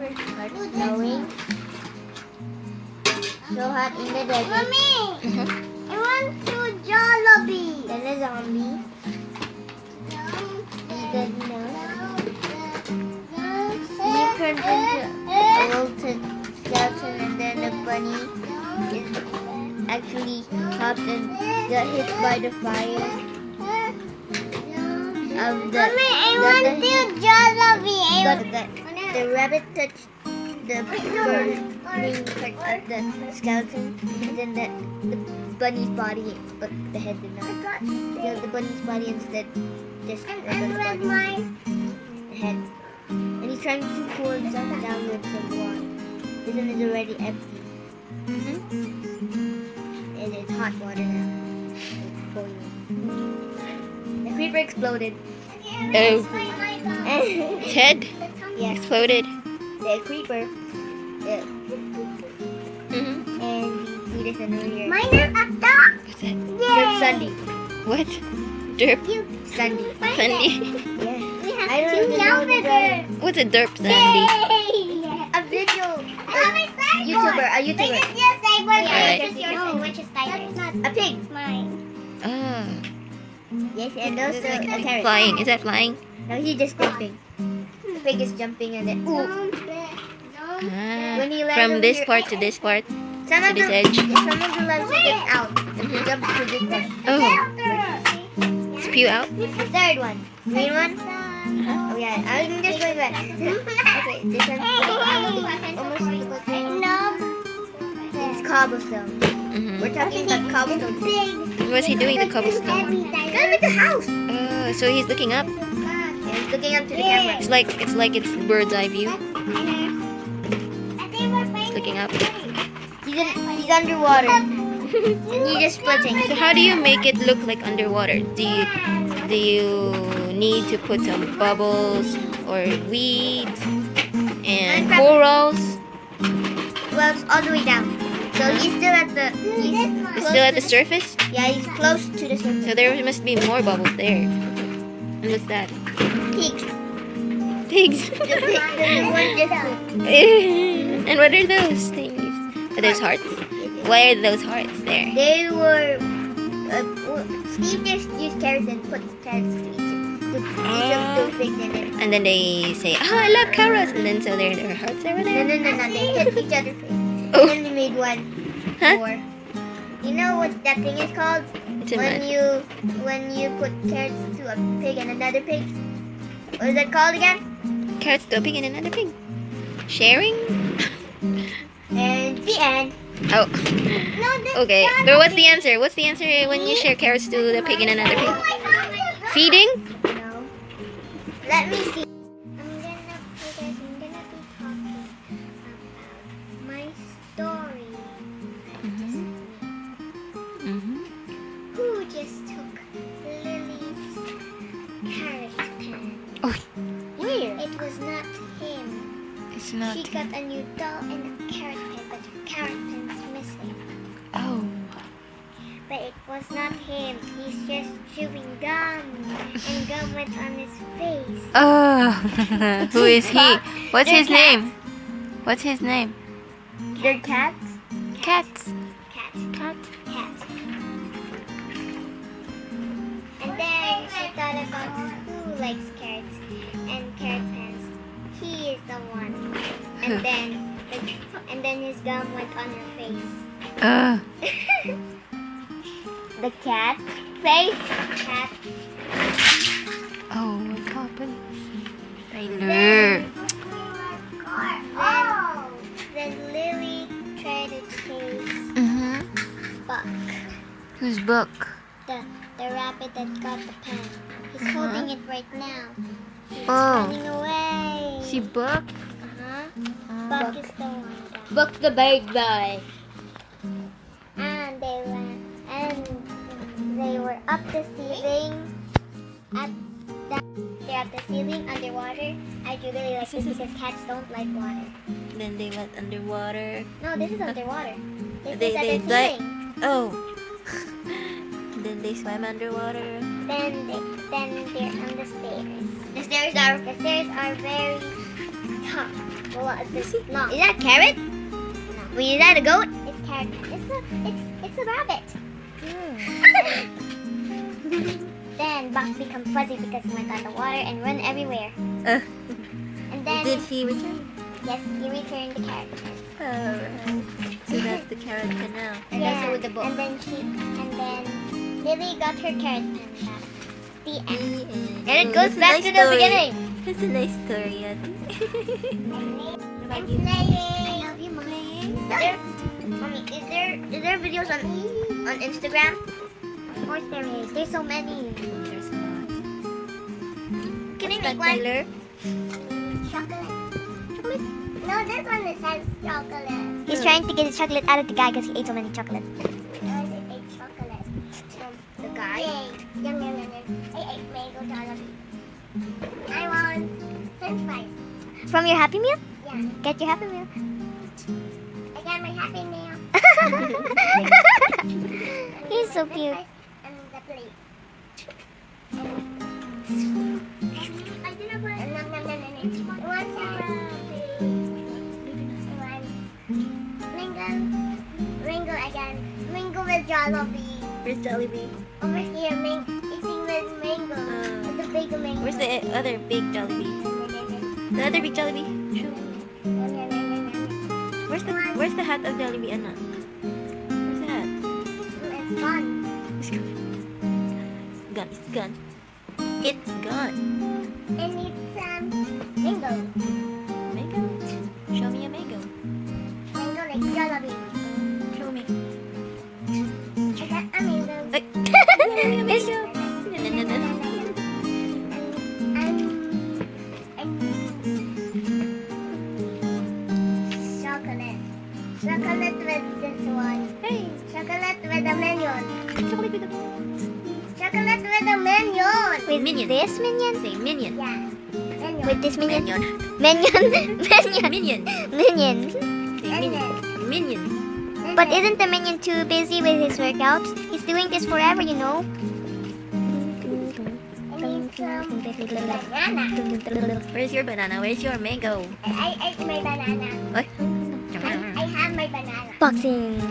Like snowing. So hot in the desert. Mommy, I want to Jollibee. There's a zombie. He doesn't know. You can bring the skeleton, and then the bunny is actually hopped and got hit by the fire. Mommy, I want to Jollibee. The rabbit touched the burning part of the skeleton, and then the bunny's body, but the head did not. So the bunny's body instead just rabbit's body, the head. And he's trying to pull himself down with the water. This one is already empty. And it's hot water now. It's boiling. The creeper exploded. Oh. His head exploded. The creeper. Yeah. And we just earlier. Mine is a dog. What's that? Derp Sunday. What? Derp Sunday. Sunday. Yeah. We have two young. What's a Derp Sunday? A video. A YouTuber. This is your cyborg. This is yours. Which is tiger's? A pig. It's mine. Oh. Yes, and also like a parrot. Flying. Is that flying? No, he's just jumping. The pig is jumping and then ooh. From this part to this part, to this edge. Some of the legs get out and he jumps to this one. Oh. Spew out? The third one. Green one? Oh yeah, I was just going back. Okay, this one. Almost. No. It's cobblestone. We're talking about cobblestone. What's he doing with cobblestone? Gonna make a house! Oh, so he's looking up? He's looking up to the camera. It's bird's eye view. Looking up. He's underwater. And he's just splitting. So how do you make it look like underwater? Do you need to put some bubbles or weeds and corals? Well, it's all the way down. So he's still at the surface? Yeah, he's close to the surface. So there must be more bubbles there. And what's that? Pigs. And what are those things? Are those hearts? Why are those hearts there? They were... Steve just used carrots and put carrots to each of those things in it. And then they say, oh, I love carrots! And then so there are hearts over there? No, they hit each other first. Oh. And then we made one. Huh? More. You know what that thing is called? It's when you put carrots to a pig and another pig? What is that called again? Carrots to a pig and another pig. Sharing? And the end. Oh. No, okay. But what's the answer? What's the answer when you share carrots to the pig and another pig? Feeding? No. Let me see. I'm gonna be talking about my story. Who just took Lily's carrot pan? Oh. Where? It was not him. She got a new doll and a carrot pen, but her carrot pen is missing. Oh. But it was not him. He's just chewing gum. And gum went on his face. Oh. Who is he? What's his name? What's his name? They're cats. Cats. Cats. Cats. Cats. And then she thought about who likes carrots and carrot pens. He is the one. And then his gum went on her face. The cat face. Cat. Oh, what happened? Then Lily tried to chase Buck. Who's Buck? The rabbit that got the pen. He's holding it right now. He's running away. See Buck? Buck is the one guy. Buck the big guy. And they went, were up the ceiling. They're up the ceiling underwater. I do really like this because cats don't like water. Then they went underwater. No, this is underwater. This is at the ceiling. Oh. Then they swam underwater. Then they're on the stairs. The stairs are very tough. What is this? No. Is that a carrot? No. Wait, is that a goat? It's carrot. It's a rabbit. Mm. Then Buck became fuzzy because he went underwater and ran everywhere. And then did he return? Yes, he returned the carrot. Alright. So that's the carrot pen now. And yeah. Also with the book. And then Lily got her carrot pen back. The end. And it goes back to the beginning. That's a nice story, I think. I'm playing. I love you, Mommy. Mommy, is there videos on Instagram? Of course there is. There's so many. There's a lot. Can I make one? Color? Chocolate. No, this one is has chocolate. He's trying to get the chocolate out of the guy because he ate so many chocolate. No, he ate chocolate. The guy? Yay. Yum. I ate mango Jollibee. I want french fries. From your Happy Meal? Yeah. Get your Happy Meal. I got my Happy Meal. He's so cute. And the plate. I didn't want I want mango again. Mango with Jollibee. With Jollibee. Over here, eating with mango. Where's the other big Jollibee? The other big Jollibee? Where's the hat of Jollibee, Anna? Where's the hat? It's gone. It's gone. And it's mango. Mango? Show me a mango. Mango like Jollibee. Show me. I got a mango. Show me a mango. Chocolate with this one. Hey! Chocolate with a minion. Chocolate with a minion. With minion. This minion? Say minion. Yeah. Minion. With this minion. Minion. Say minion. But isn't the minion too busy with his workouts? He's doing this forever, you know. Banana. Where's your banana? Where's your mango? I ate my banana. What? Boxing.